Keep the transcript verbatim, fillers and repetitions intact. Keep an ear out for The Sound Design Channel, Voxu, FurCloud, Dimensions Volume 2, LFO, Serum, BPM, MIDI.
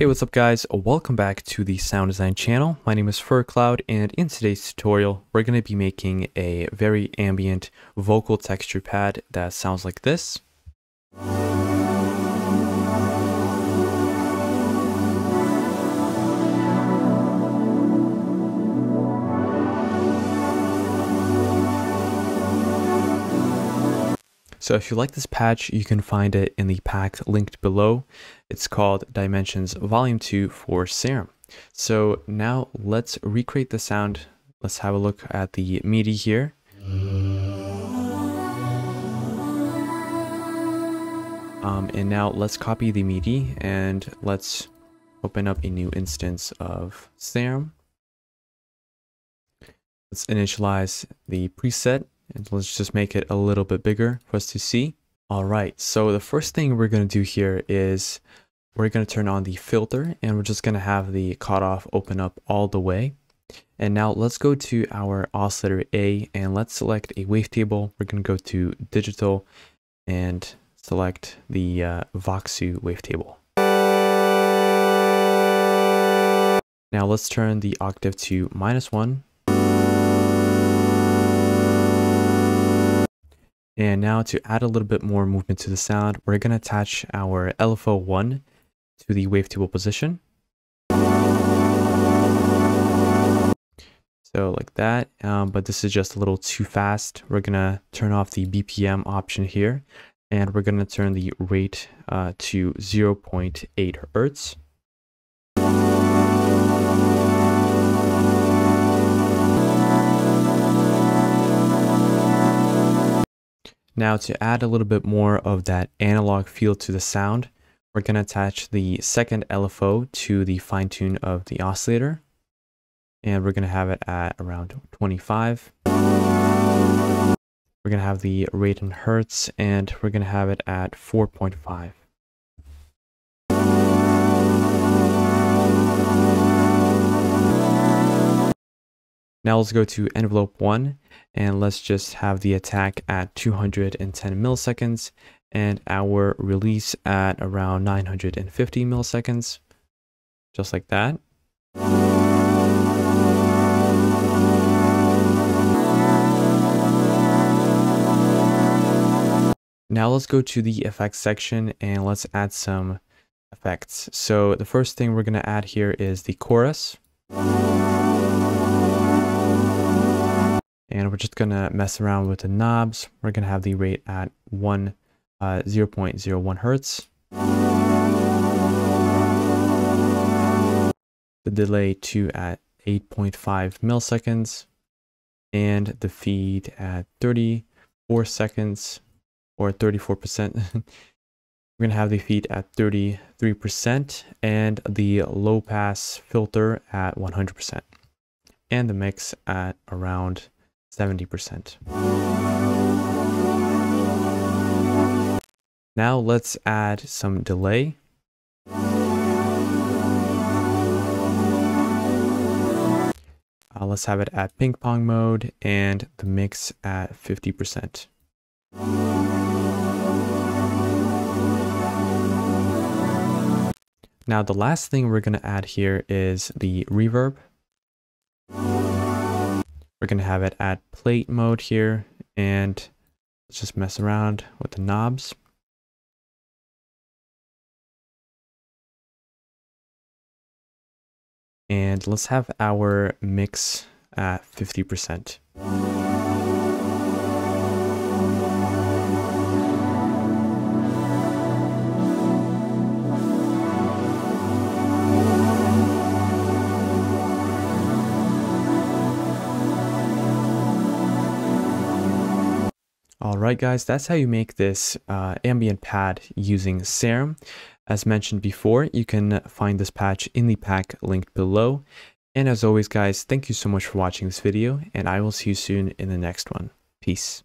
Hey, what's up guys? Welcome back to the Sound Design channel. My name is FurCloud, and in today's tutorial, we're going to be making a very ambient vocal texture pad that sounds like this. So if you like this patch, you can find it in the pack linked below. It's called Dimensions Volume two for Serum. So now let's recreate the sound. Let's have a look at the MIDI here. Um, and now let's copy the MIDI and let's open up a new instance of Serum. Let's initialize the preset. And let's just make it a little bit bigger for us to see. All right, so the first thing we're going to do here is we're going to turn on the filter, and we're just going to have the cutoff open up all the way. And now let's go to our oscillator A and let's select a wavetable. We're going to go to digital and select the uh, Voxu wavetable. Now let's turn the octave to minus one. And now to add a little bit more movement to the sound, we're going to attach our L F O one to the wavetable position. So like that, um, but this is just a little too fast. We're going to turn off the B P M option here, and we're going to turn the rate uh, to zero point eight hertz. Now to add a little bit more of that analog feel to the sound, we're going to attach the second L F O to the fine tune of the oscillator, and we're going to have it at around twenty-five. We're going to have the rate in hertz, and we're going to have it at four point five. Now let's go to envelope one, and let's just have the attack at two hundred ten milliseconds and our release at around nine hundred fifty milliseconds, just like that. Now let's go to the effects section and let's add some effects. So the first thing we're going to add here is the chorus. And we're just going to mess around with the knobs. We're going to have the rate at one, uh, zero point zero one hertz. The delay two at eight point five milliseconds. And the feed at thirty-four seconds or thirty-four percent. We're going to have the feed at thirty-three percent and the low pass filter at one hundred percent. And the mix at around seventy percent. Now let's add some delay. Uh, let's have it at ping pong mode and the mix at fifty percent. Now the last thing we're going to add here is the reverb. We're going to have it at plate mode here, and let's just mess around with the knobs. And let's have our mix at fifty percent. Alright guys, that's how you make this uh, ambient pad using Serum. As mentioned before, you can find this patch in the pack linked below. And as always guys, thank you so much for watching this video, and I will see you soon in the next one. Peace.